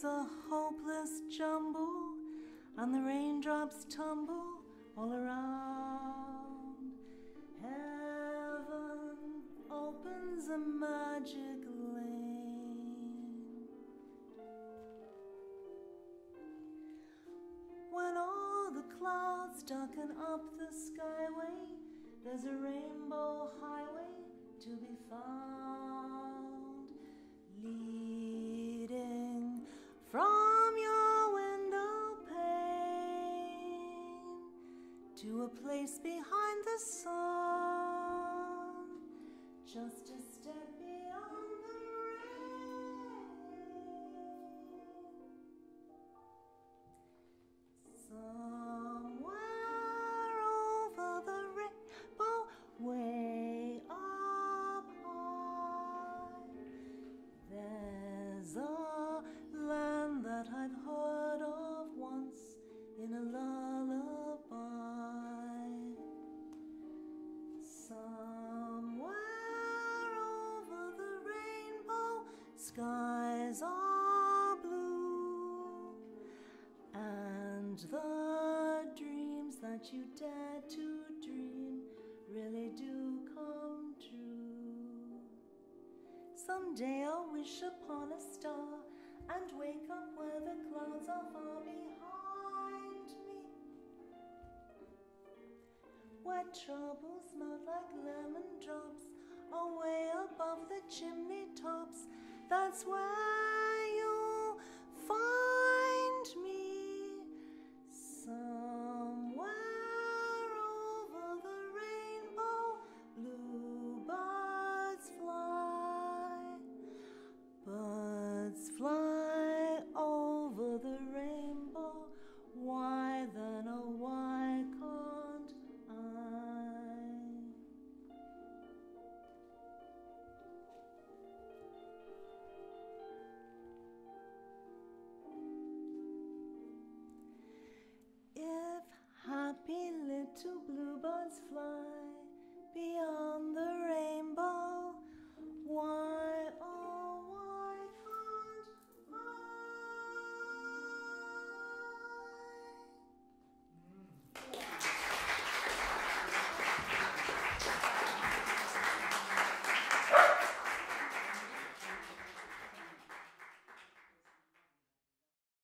is a hopeless jumble, and the raindrops tumble all around. Heaven opens a magic lane. When all the clouds darken up the skyway, there's a rainbow highway to be found, leading from your window pane to a place behind the sun, just a step beyond the rain. Somewhere over the rainbow way up high, there's a land that I've heard of once in a lullaby. Somewhere over the rainbow, skies are blue, and the dreams that you dare to dream really do come true. Someday I'll wish upon a star and wake up where the clouds are far behind me, where troubles melt like lemon drops away above the chimney tops. That's where you'll find me. Somewhere over the rainbow, bluebirds fly. Birds fly over the rainbow. Why then, oh why can't I? If happy little bluebirds fly,